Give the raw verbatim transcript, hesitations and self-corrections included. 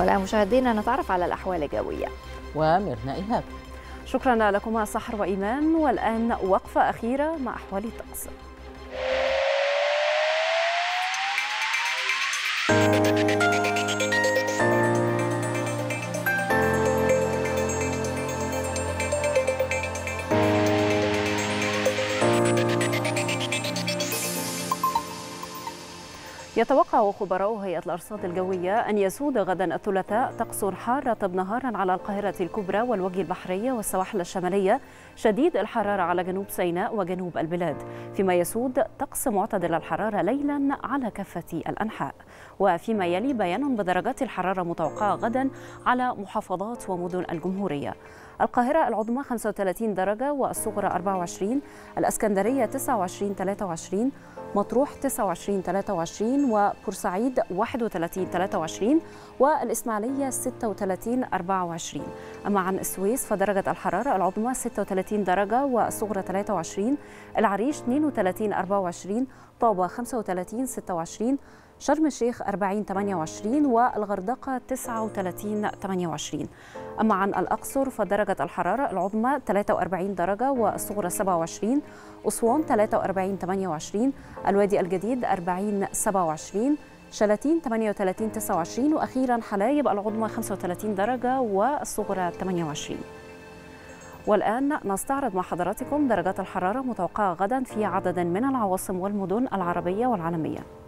والآن مشاهدينا نتعرف على الأحوال الجوية وميرنا إيهاب. شكرا لكما سحر وإيمان. والآن وقفة أخيرة مع أحوال الطقس. يتوقع خبراء هيئة الأرصاد الجوية أن يسود غدا الثلاثاء طقس حار طب نهارا على القاهرة الكبرى والوجه البحري والسواحل الشمالية، شديد الحرارة على جنوب سيناء وجنوب البلاد، فيما يسود طقس معتدل الحرارة ليلا على كافة الأنحاء. وفيما يلي بيان بدرجات الحرارة متوقعة غدا على محافظات ومدن الجمهورية. القاهرة العظمى خمسة وثلاثين درجة والصغرى أربعة وعشرين، الأسكندرية تسعة وعشرين ثلاثة وعشرين، مطروح تسعة وعشرين ثلاثة وعشرين، وبورسعيد واحد وثلاثين ثلاثة وعشرين، والإسماعيلية ستة وثلاثين أربعة وعشرين. أما عن السويس فدرجة الحرارة العظمى ستة وثلاثين درجة والصغرى ثلاثة وعشرين، العريش اثنين وثلاثين أربعة وعشرين، طابة خمسة وثلاثين ستة وعشرين، شرم الشيخ أربعين ثمانية وعشرين، والغردقة تسعة وثلاثين ثمانية وعشرين. أما عن الأقصر فدرجة الحرارة العظمى ثلاثة وأربعين درجة والصغرى سبعة وعشرين، أسوان ثلاثة وأربعين ثمانية وعشرين، الوادي الجديد أربعين سبعة وعشرين، شلاتين ثمانية وثلاثين تسعة وعشرين، وأخيرا حلايب العظمى خمسة وثلاثين درجة والصغرى ثمانية وعشرين. والآن نستعرض مع حضراتكم درجات الحرارة متوقعة غدا في عدد من العواصم والمدن العربية والعالمية.